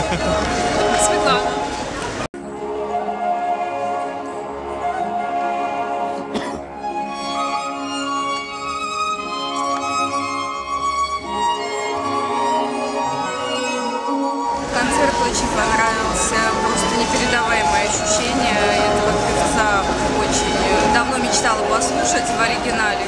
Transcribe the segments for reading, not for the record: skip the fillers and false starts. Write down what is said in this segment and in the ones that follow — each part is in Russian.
Светлана. Концерт очень понравился, просто непередаваемое ощущение этого певца. Очень давно мечтала послушать в оригинале.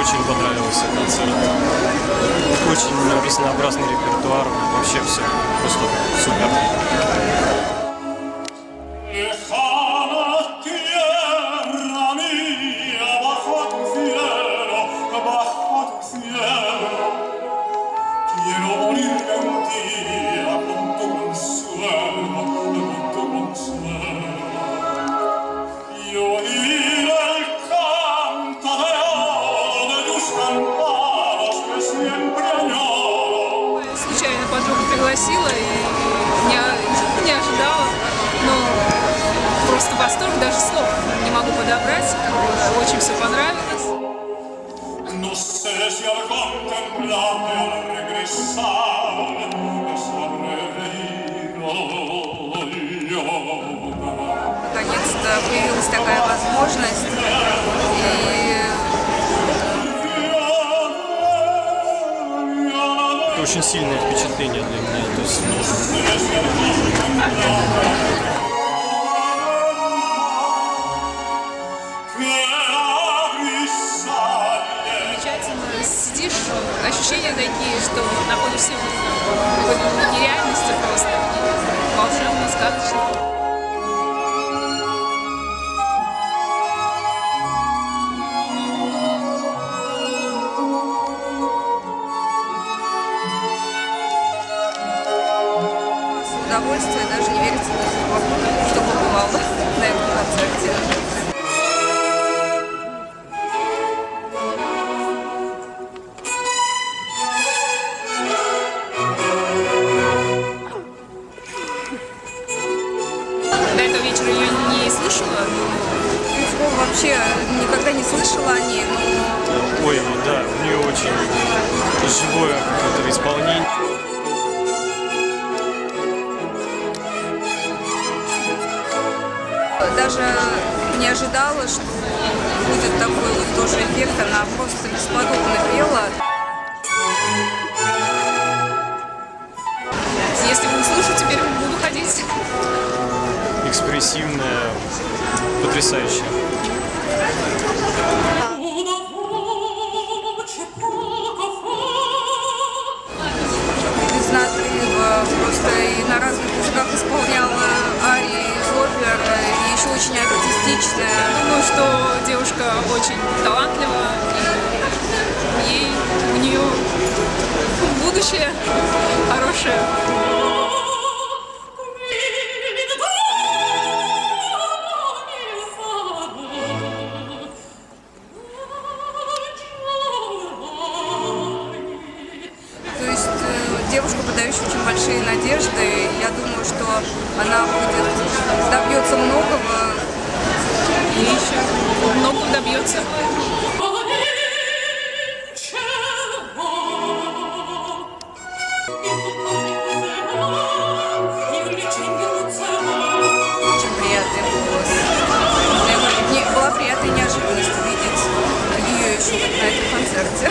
Очень понравился концерт, очень разнообразный репертуар, вообще все просто супер. Случайно подруга пригласила и не ожидала, но просто восторг, даже слов не могу подобрать, очень все понравилось. Наконец-то появилась такая возможность. Очень сильное впечатление для меня. То есть... Замечательно. Сидишь, ощущения такие, что находишься в какой-то нереальности просто. Волшебно, сказочно. Удовольствие, даже не верится, что побывал на этом концерте. До этого вечера ее не слышала, вообще никогда не слышала о ней. Но... Ой, ну да, у нее очень живое какое-то исполнение. Даже не ожидала, что будет такой вот тоже эффект, она просто бесподобно пела. Если буду слушать, теперь буду ходить. Экспрессивная, потрясающая. Без надрыва, просто и на разных языках исполняла арии, оперы, и еще очень артистичная. Думаю, что девушка очень талантлива, и у нее будущее хорошее. Девушка, подающая очень большие надежды. Я думаю, что она добьется многого и еще много добьется. Очень приятный голос. Мне была приятная неожиданность увидеть ее еще на этом концерте.